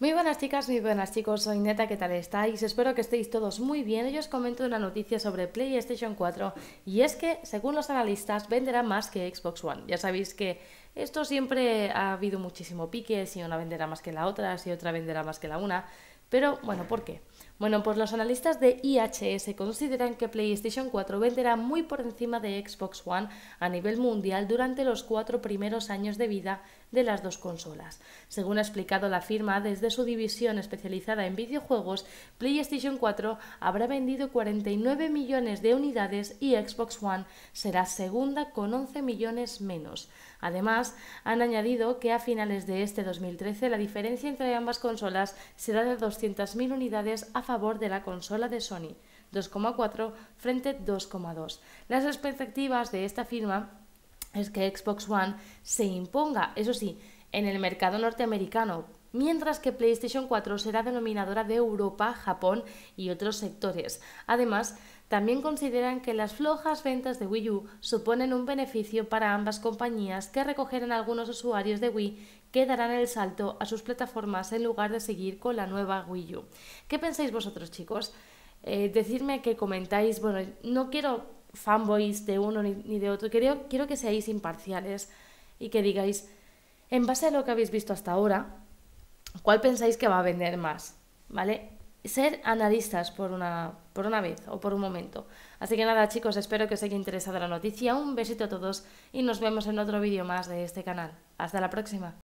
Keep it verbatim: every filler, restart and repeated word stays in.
Muy buenas chicas, muy buenas chicos, soy Neta, ¿qué tal estáis? Espero que estéis todos muy bien. Hoy os comento una noticia sobre PlayStation cuatro y es que, según los analistas, venderá más que Xbox One. Ya sabéis que esto siempre ha habido muchísimo pique, si una venderá más que la otra, si otra venderá más que la una, pero bueno, ¿por qué? Bueno, pues los analistas de I H S consideran que PlayStation cuatro venderá muy por encima de Xbox One a nivel mundial durante los cuatro primeros años de vida de las dos consolas. Según ha explicado la firma, desde su división especializada en videojuegos, PlayStation cuatro habrá vendido cuarenta y nueve millones de unidades y Xbox One será segunda con once millones menos. Además, han añadido que a finales de este dos mil trece la diferencia entre ambas consolas será de doscientas mil unidades a favor de la consola de Sony, dos coma cuatro frente dos coma dos. Las expectativas de esta firma es que Xbox One se imponga, eso sí, en el mercado norteamericano, mientras que PlayStation cuatro será denominadora de Europa, Japón y otros sectores. Además, también consideran que las flojas ventas de Wii U suponen un beneficio para ambas compañías, que recogerán algunos usuarios de Wii que darán el salto a sus plataformas en lugar de seguir con la nueva Wii U. ¿Qué pensáis vosotros, chicos? Eh, decidme que comentáis. Bueno, no quiero fanboys de uno ni de otro, quiero, quiero que seáis imparciales y que digáis, en base a lo que habéis visto hasta ahora, ¿cuál pensáis que va a vender más? ¿Vale? Ser analistas por una, por una vez o por un momento. Así que nada, chicos, espero que os haya interesado la noticia. Un besito a todos y nos vemos en otro vídeo más de este canal. Hasta la próxima.